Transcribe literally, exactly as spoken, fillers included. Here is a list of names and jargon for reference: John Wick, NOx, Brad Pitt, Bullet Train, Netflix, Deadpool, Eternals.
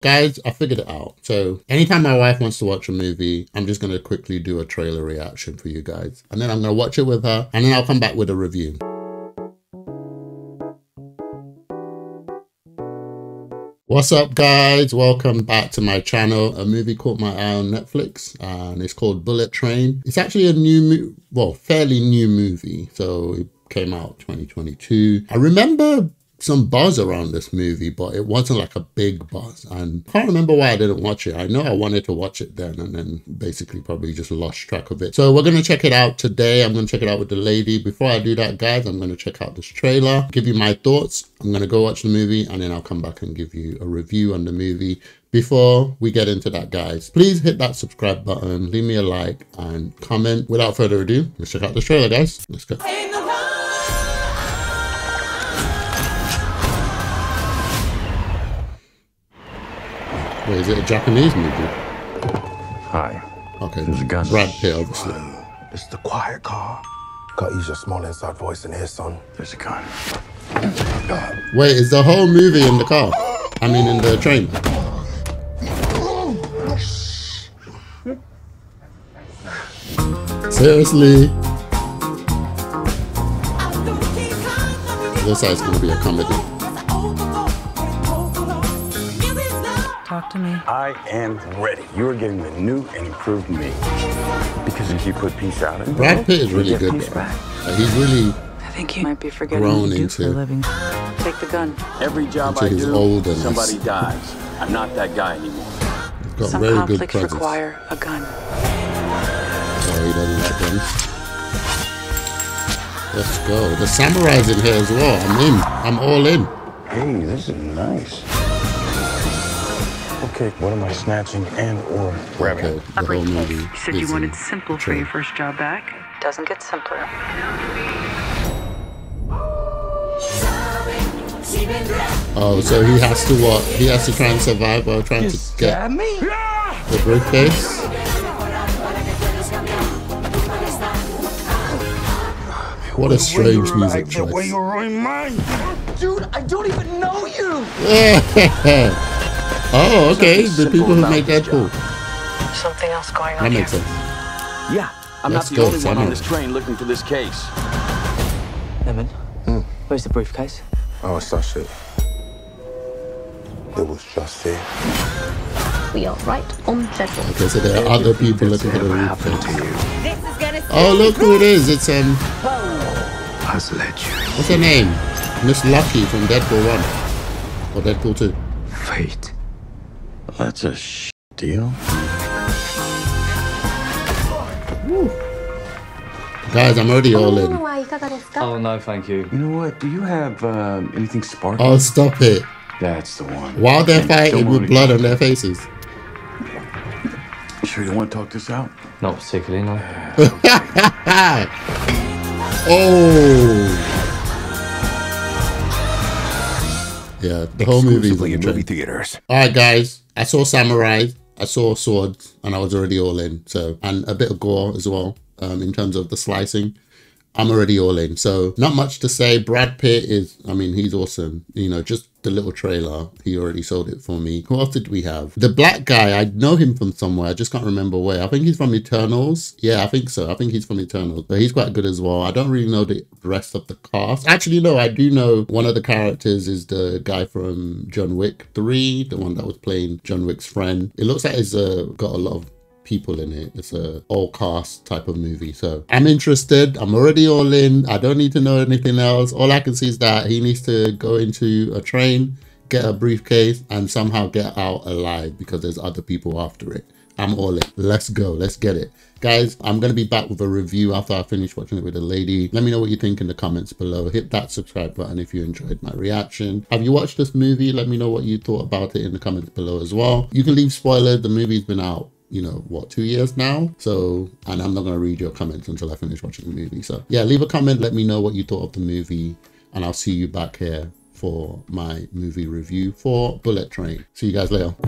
Guys, I figured it out. So anytime my wife wants to watch a movie, I'm just going to quickly do a trailer reaction for you guys. And then I'm going to watch it with her, and then I'll come back with a review. What's up, guys? Welcome back to my channel. A movie caught my eye on Netflix, and it's called Bullet Train. It's actually a new, well, fairly new movie. So it came out twenty twenty-two. I remember some buzz around this movie, but it wasn't like a big buzz, and I can't remember why I didn't watch it. I know I wanted to watch it then, and then basically probably just lost track of it. So we're going to check it out today. I'm going to check it out with the lady. Before I do that, guys, I'm going to check out this trailer, give you my thoughts. I'm going to go watch the movie, and then I'll come back and give you a review on the movie. Before we get into that, guys, please hit that subscribe button, leave me a like and comment. Without further ado, let's check out this trailer, guys. Let's go. Wait, is it a Japanese movie? Hi. Okay. There's a gun. Brad Pitt, obviously. It's the quiet car. Gotta use your small inside voice in here, son. There's a gun. Wait, is the whole movie in the car? I mean, in the train. Seriously? This is gonna be a comedy. Talk to me. I am ready. You are getting the new and improved me. Because if you put peace out of it, Brad Pitt is really good. Like, he's really. I think you might be forgetting what you do for a living. Take the gun. Every job I do, somebody dies. I'm not that guy anymore. He's got some very good presence. Require a gun. Sorry, he doesn't like guns. Let's go. The samurai's in here as well. I'm in. I'm all in. Hey, this is nice. Okay, what am I snatching and or grabbing? Okay, the whole movie. You said you wanted simple for your first job back. Doesn't get simpler. Oh, so he has to what? He has to try and survive while trying to get the briefcase. What a strange music choice. The way you ruined mine. Dude, I don't even know you. Oh, okay. The people who make Deadpool. Something else going on. That makes sense. Yeah, I'm not the only one on this train looking for this case. Lemon, mm. Where's the briefcase? Oh, it's that shit. It was just here. We are right on schedule. Okay, so there are other people looking for the briefcase. Oh, look who it is! It's um. What's her name? Miss Lucky from Deadpool One or Deadpool Two. Fate. That's a sh deal. Woo. Guys, I'm already all in. Oh, no, thank you. You know what? Do you have um, anything sparkling? Oh, stop it. That's the one. While they're fighting with blood on their faces. Sure you want to talk this out? Not particularly, no. Oh. Yeah, the whole movie is in movie theaters. All right, guys. I saw samurai, I saw swords, and I was already all in. So, and a bit of gore as well. Um, in terms of the slicing, I'm already all in. So, not much to say. Brad Pitt is, I mean, he's awesome. You know, just the little trailer, he already sold it for me. Who else did we have? The black guy. I know him from somewhere. I just can't remember where. I think he's from Eternals. Yeah, I think so. I think he's from Eternals. But he's quite good as well. I don't really know the rest of the cast. Actually, no, I do know one of the characters is the guy from John Wick three, the one that was playing John Wick's friend. It looks like it's uh, got a lot of people in it. It's a all cast type of movie. So I'm interested. I'm already all in. I don't need to know anything else. All I can see is that he needs to go into a train, get a briefcase, and somehow get out alive because there's other people after it. I'm all in. Let's go. Let's get it. Guys, I'm going to be back with a review after I finish watching it with a lady. Let me know what you think in the comments below. Hit that subscribe button if you enjoyed my reaction. Have you watched this movie? Let me know what you thought about it in the comments below as well. You can leave spoilers. The movie's been out, you know, what, two years now? So, and I'm not going to read your comments until I finish watching the movie. So yeah, leave a comment. Let me know what you thought of the movie, and I'll see you back here for my movie review for Bullet Train. See you guys later.